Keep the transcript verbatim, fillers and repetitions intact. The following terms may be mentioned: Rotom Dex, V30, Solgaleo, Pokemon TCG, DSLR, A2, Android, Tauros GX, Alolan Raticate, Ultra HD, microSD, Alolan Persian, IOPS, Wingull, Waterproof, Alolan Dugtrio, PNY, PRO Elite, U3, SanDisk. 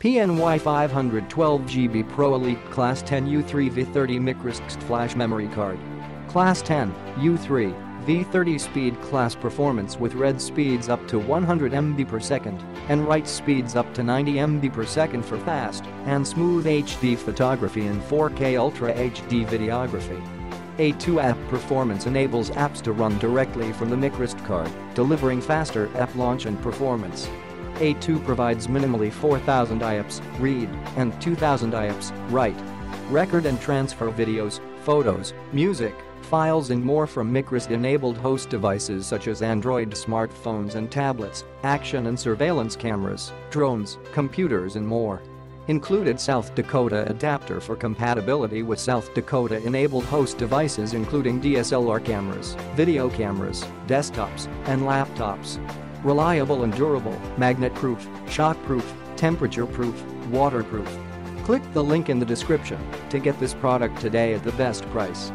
P N Y five hundred twelve gigabyte PRO Elite Class ten U three V thirty microSD flash memory card. Class ten, U three, V thirty speed class performance with read speeds up to one hundred megabits per second and write speeds up to ninety megabits per second for fast and smooth H D photography and four K Ultra H D videography. A two app performance enables apps to run directly from the microSD card, delivering faster app launch and performance. A two provides minimally four thousand I O P S read and two thousand I O P S write. Record and transfer videos, photos, music, files and more from microSD-enabled host devices such as Android smartphones and tablets, action and surveillance cameras, drones, computers and more. Included South Dakota adapter for compatibility with South Dakota-enabled host devices including D S L R cameras, video cameras, desktops, and laptops. Reliable and durable, magnet proof, shock proof, temperature proof, waterproof. Click the link in the description to get this product today at the best price.